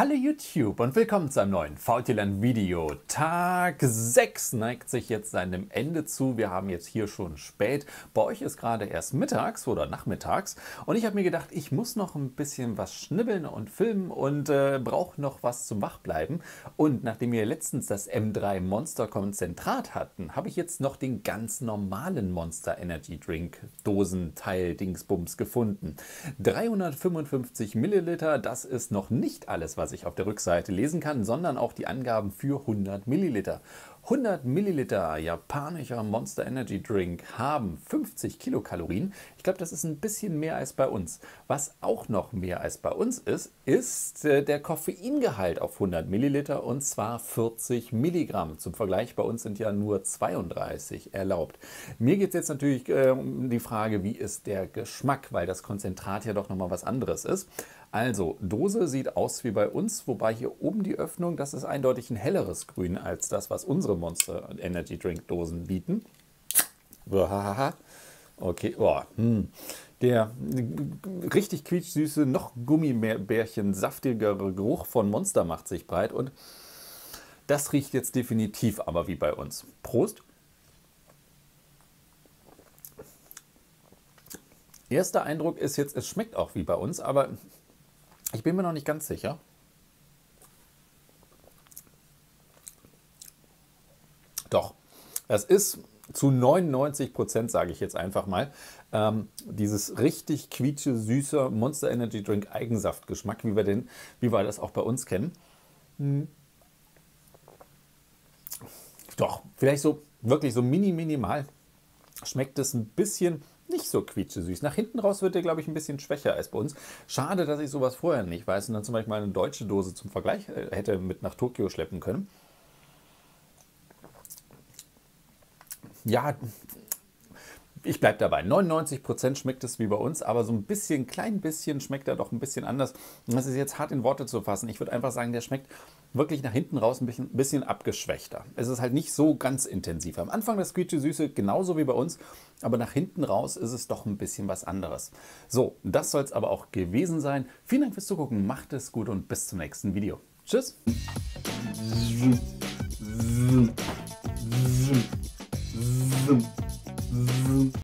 Hallo YouTube und willkommen zu einem neuen Faultierland Video. Tag 6 neigt sich jetzt seinem Ende zu. Wir haben jetzt hier schon spät. Bei euch ist gerade erst mittags oder nachmittags und ich habe mir gedacht, ich muss noch ein bisschen was schnibbeln und filmen und brauche noch was zum Wachbleiben. Und nachdem wir letztens das M3 Monster Konzentrat hatten, habe ich jetzt noch den ganz normalen Monster Energy Drink Dosenteil Dingsbums gefunden. 355 Milliliter, das ist noch nicht alles, was ich auf der Rückseite lesen kann, sondern auch die Angaben für 100 Milliliter. 100 Milliliter japanischer Monster Energy Drink haben 50 Kilokalorien. Ich glaube, das ist ein bisschen mehr als bei uns. Was auch noch mehr als bei uns ist, ist der Koffeingehalt auf 100 Milliliter und zwar 40 Milligramm. Zum Vergleich, bei uns sind ja nur 32 erlaubt. Mir geht es jetzt natürlich um die Frage, wie ist der Geschmack, weil das Konzentrat ja doch nochmal was anderes ist. Also, Dose sieht aus wie bei uns, wobei hier oben die Öffnung, das ist eindeutig ein helleres Grün als das, was unsere Monster Energy Drink Dosen bieten. Okay, oh, der richtig quietschsüße, noch gummibärchen-saftigere Geruch von Monster macht sich breit und das riecht jetzt definitiv aber wie bei uns. Prost! Erster Eindruck ist jetzt, es schmeckt auch wie bei uns, aber ich bin mir noch nicht ganz sicher. Doch, es ist zu 99%, sage ich jetzt einfach mal, dieses richtig quietsche, süße Monster Energy Drink Eigensaftgeschmack, wie wir das auch bei uns kennen. Doch, vielleicht so, wirklich so minimal schmeckt es ein bisschen nicht so quietschesüß. Nach hinten raus wird der, glaube ich, ein bisschen schwächer als bei uns. Schade, dass ich sowas vorher nicht weiß und dann zum Beispiel mal eine deutsche Dose zum Vergleich hätte mit nach Tokio schleppen können. Ja, ich bleibe dabei. 99% schmeckt es wie bei uns, aber so ein bisschen, klein bisschen schmeckt er doch ein bisschen anders. Das ist jetzt hart in Worte zu fassen. Ich würde einfach sagen, der schmeckt wirklich nach hinten raus ein bisschen abgeschwächter. Es ist halt nicht so ganz intensiv. Am Anfang das quietschesüße genauso wie bei uns, aber nach hinten raus ist es doch ein bisschen was anderes. So, das soll es aber auch gewesen sein. Vielen Dank fürs Zugucken, macht es gut und bis zum nächsten Video. Tschüss!